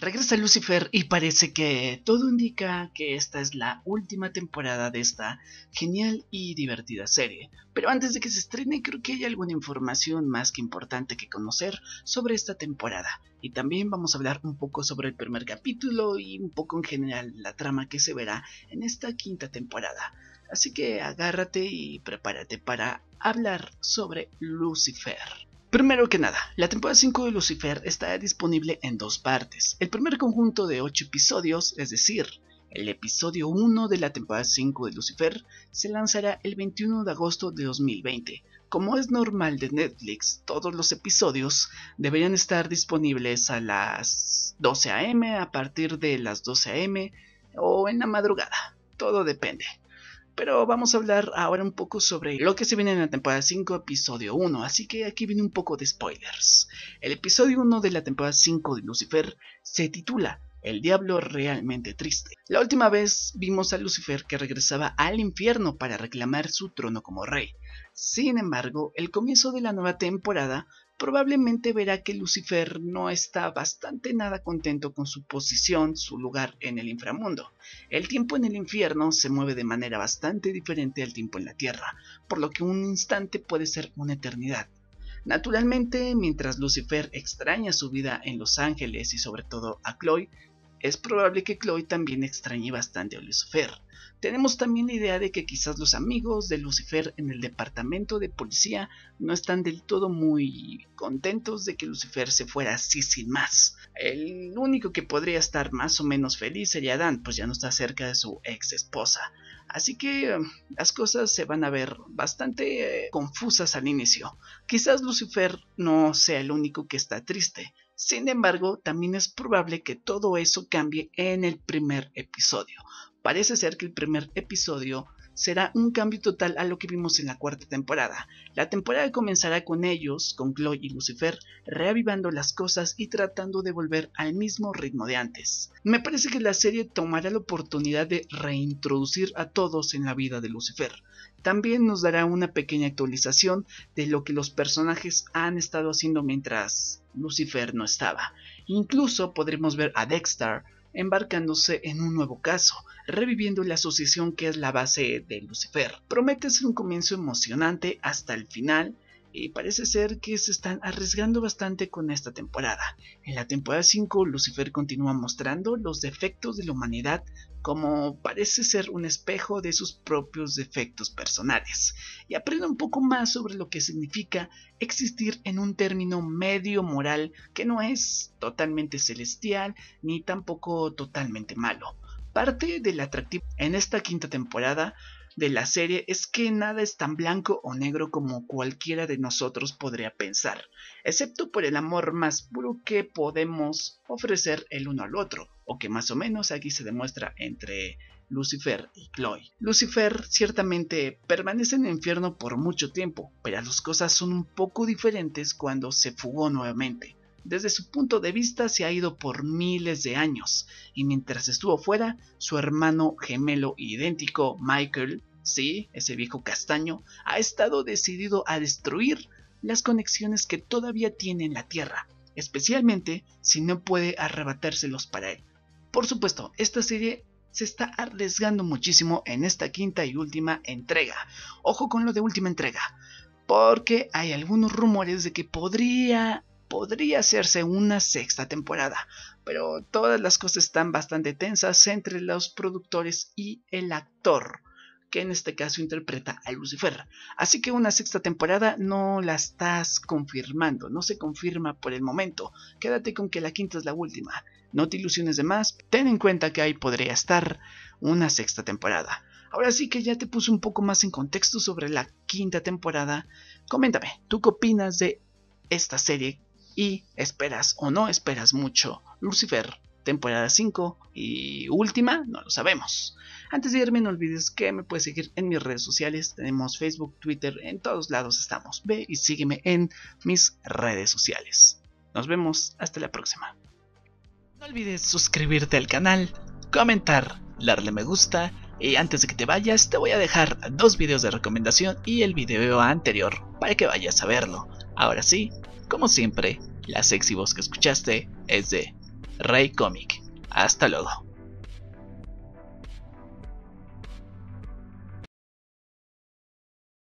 Regresa Lucifer y parece que todo indica que esta es la última temporada de esta genial y divertida serie. Pero antes de que se estrene, creo que hay alguna información más que importante que conocer sobre esta temporada. Y también vamos a hablar un poco sobre el primer capítulo y un poco en general la trama que se verá en esta quinta temporada. Así que agárrate y prepárate para hablar sobre Lucifer. Primero que nada, la temporada 5 de Lucifer está disponible en dos partes. El primer conjunto de 8 episodios, es decir, el episodio 1 de la temporada 5 de Lucifer, se lanzará el 21 de agosto de 2020. Como es normal de Netflix, todos los episodios deberían estar disponibles a las 12 am, a partir de las 12 am o en la madrugada, todo depende. Pero vamos a hablar ahora un poco sobre lo que se viene en la temporada 5, episodio 1, así que aquí viene un poco de spoilers. El episodio 1 de la temporada 5 de Lucifer se titula El Diablo Realmente Triste. La última vez vimos a Lucifer que regresaba al infierno para reclamar su trono como rey. Sin embargo, el comienzo de la nueva temporada probablemente verá que Lucifer no está bastante nada contento con su posición, su lugar en el inframundo. El tiempo en el infierno se mueve de manera bastante diferente al tiempo en la tierra, por lo que un instante puede ser una eternidad. Naturalmente, mientras Lucifer extraña su vida en Los Ángeles y sobre todo a Chloe, es probable que Chloe también extrañe bastante a Lucifer. Tenemos también la idea de que quizás los amigos de Lucifer en el departamento de policía no están del todo muy contentos de que Lucifer se fuera así sin más. El único que podría estar más o menos feliz sería Dan, pues ya no está cerca de su ex esposa. Así que las cosas se van a ver bastante confusas al inicio. Quizás Lucifer no sea el único que está triste. Sin embargo, también es probable que todo eso cambie en el primer episodio. Parece ser que el primer episodio será un cambio total a lo que vimos en la cuarta temporada. La temporada comenzará con ellos, con Chloe y Lucifer, reavivando las cosas y tratando de volver al mismo ritmo de antes. Me parece que la serie tomará la oportunidad de reintroducir a todos en la vida de Lucifer. También nos dará una pequeña actualización de lo que los personajes han estado haciendo mientras Lucifer no estaba. Incluso podremos ver a Dexter embarcándose en un nuevo caso, reviviendo la asociación que es la base de Lucifer. Promete ser un comienzo emocionante hasta el final y parece ser que se están arriesgando bastante con esta temporada. En la temporada 5, Lucifer continúa mostrando los defectos de la humanidad como parece ser un espejo de sus propios defectos personales, y aprende un poco más sobre lo que significa existir en un término medio moral que no es totalmente celestial ni tampoco totalmente malo. Parte del atractivo en esta quinta temporada de la serie es que nada es tan blanco o negro como cualquiera de nosotros podría pensar, excepto por el amor más puro que podemos ofrecer el uno al otro, o que más o menos aquí se demuestra entre Lucifer y Chloe. Lucifer ciertamente permanece en el infierno por mucho tiempo, pero las cosas son un poco diferentes cuando se fugó nuevamente. Desde su punto de vista se ha ido por miles de años, y mientras estuvo fuera, su hermano gemelo idéntico Michael, sí, ese viejo castaño, ha estado decidido a destruir las conexiones que todavía tiene en la Tierra, especialmente si no puede arrebatárselos para él. Por supuesto, esta serie se está arriesgando muchísimo en esta quinta y última entrega. Ojo con lo de última entrega, porque hay algunos rumores de que podría hacerse una sexta temporada, pero todas las cosas están bastante tensas entre los productores y el actor, que en este caso interpreta a Lucifer. Así que una sexta temporada no la estás confirmando, no se confirma por el momento. Quédate con que la quinta es la última, no te ilusiones de más, ten en cuenta que ahí podría estar una sexta temporada. Ahora sí que ya te puse un poco más en contexto sobre la quinta temporada. Coméntame, ¿tú qué opinas de esta serie? ¿Y esperas o no esperas mucho Lucifer, temporada 5 y última? No lo sabemos. Antes de irme, no olvides que me puedes seguir en mis redes sociales. Tenemos Facebook, Twitter, en todos lados estamos. Ve y sígueme en mis redes sociales. Nos vemos hasta la próxima. No olvides suscribirte al canal, comentar, darle me gusta. Y antes de que te vayas, te voy a dejar dos videos de recomendación y el video anterior para que vayas a verlo. Ahora sí, como siempre, la sexy voz que escuchaste es de Rey Comic. Hasta luego.